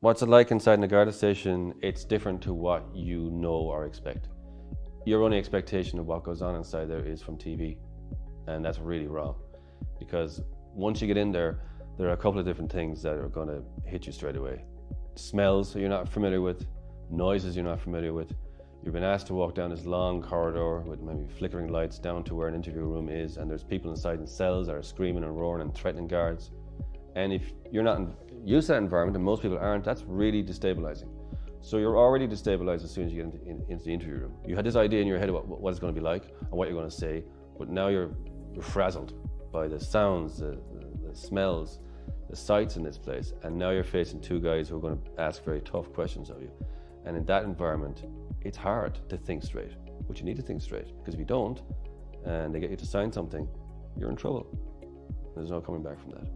What's it like inside the Garda station? It's different to what you know or expect. Your only expectation of what goes on inside there is from TV, and that's really wrong, because once you get in there, there are a couple of different things that are going to hit you straight away. Smells you're not familiar with, noises you're not familiar with. You've been asked to walk down this long corridor with maybe flickering lights down to where an interview room is, and there's people inside in cells that are screaming and roaring and threatening guards. And if you're not used to that environment, and most people aren't, that's really destabilizing. So you're already destabilized as soon as you get into the interview room. You had this idea in your head about what it's going to be like and what you're going to say, but now you're frazzled by the sounds, the smells, the sights in this place, and now you're facing two guys who are going to ask very tough questions of you. And in that environment, it's hard to think straight, but you need to think straight, because if you don't and they get you to sign something, you're in trouble. There's no coming back from that.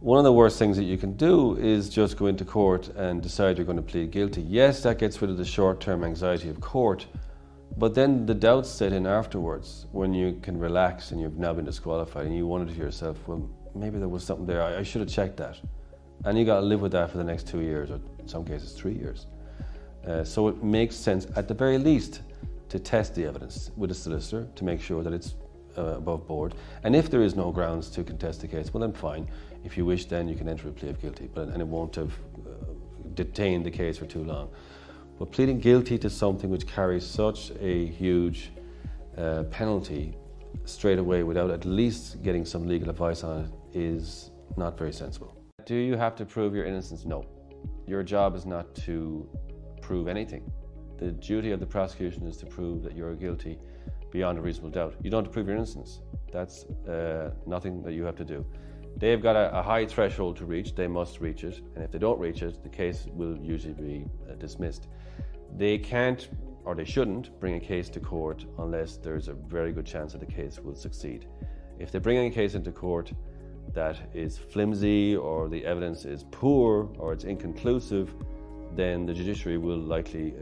One of the worst things that you can do is just go into court and decide you're going to plead guilty. Yes, that gets rid of the short-term anxiety of court, but then the doubts set in afterwards when you can relax and you've now been disqualified, and you wonder to yourself, well, maybe there was something there, I should have checked that. And you got to live with that for the next 2 years, or in some cases 3 years. So it makes sense, at the very least, to test the evidence with a solicitor to make sure that it's above board. And if there is no grounds to contest the case, well then fine. If you wish, then you can enter a plea of guilty, and it won't have detained the case for too long. But pleading guilty to something which carries such a huge penalty straight away without at least getting some legal advice on it is not very sensible. Do you have to prove your innocence? No. Your job is not to prove anything. The duty of the prosecution is to prove that you're guilty beyond a reasonable doubt. You don't have to prove your innocence. That's nothing that you have to do. They've got a high threshold to reach. They must reach it, and if they don't reach it, the case will usually be dismissed. They can't, or they shouldn't, bring a case to court unless there's a very good chance that the case will succeed. If they bring a case into court that is flimsy, or the evidence is poor, or it's inconclusive, then the judiciary will likely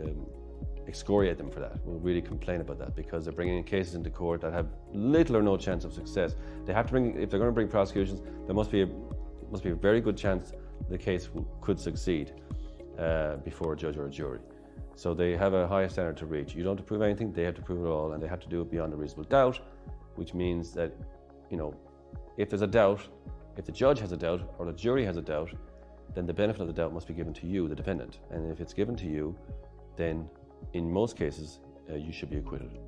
excoriate them for that, will really complain about that, because they're bringing cases into court that have little or no chance of success. They have to bring, if they're going to bring prosecutions, there must be a very good chance the case could succeed before a judge or a jury. So they have a high standard to reach. You don't have to prove anything, they have to prove it all, and they have to do it beyond a reasonable doubt, which means that, you know, if there's a doubt, if the judge has a doubt or the jury has a doubt, then the benefit of the doubt must be given to you, the defendant. And if it's given to you, then in most cases, you should be acquitted.